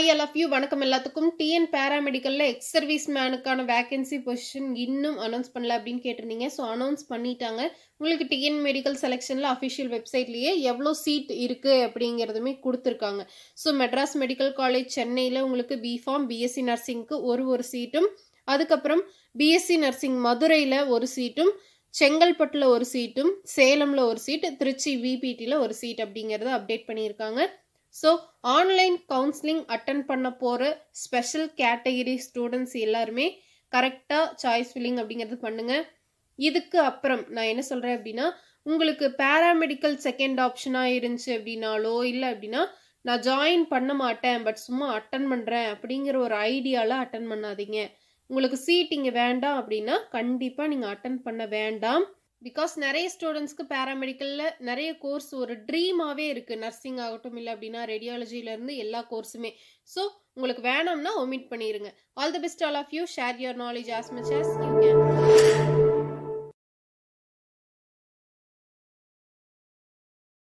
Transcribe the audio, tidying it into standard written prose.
Hi all of you, Vanakkam ellathukkum TN Paramedical ex-serviceman க்கான vacancy position இன்னும் announce பண்ணல அப்படினு கேட்டிருந்தீங்க சோ announce பண்ணிட்டாங்க உங்களுக்கு TN Medical Selection official website லியே எவ்ளோ seat இருக்கு அப்படிங்கிறதுமே கொடுத்திருக்காங்க சோ Madras Medical College சென்னையில உங்களுக்கு B Pharm BSc Nursing க்கு ஒரு சீட்டும் அதுக்கு அப்புறம் BSc Nursing மதுரையில ஒரு சீட்டும் செங்கல்பட்டுல ஒரு சீட்டும் சேலம்ல ஒரு சீட் திருச்சி VPT ல ஒரு சீட் அப்படிங்கறத அப்டேட் பண்ணிருக்காங்க So, online counseling attend பண்ண போற special category students எல்லாருமே கரெக்ட்டா choice filling அப்படிங்கிறது பண்ணுங்க இதுக்கு அப்புறம் நான் என்ன சொல்றேன் அப்படினா உங்களுக்கு paramedical second option ஆ இருந்துச்சு அப்படினாலோ இல்ல அப்படினா நான் join பண்ண மாட்டேன் பட் சும்மா attend பண்றேன் அப்படிங்கற ஒரு ஐடியால attend பண்ணாதீங்க உங்களுக்கு seat இங்க வேண்டாம் அப்படினா கண்டிப்பா நீங்க attend பண்ண வேண்டாம் Because நிறைய students க்கு paramedical ல நிறைய course ஒரு dream ஆவே இருக்கு nursing ஆகட்டும் இல்ல அப்படினா radiology ல இருந்து எல்லா கோர்ஸுமே சோ உங்களுக்கு வேணும்னா omit பண்ணிருங்க all the best all of you share your knowledge as much as you can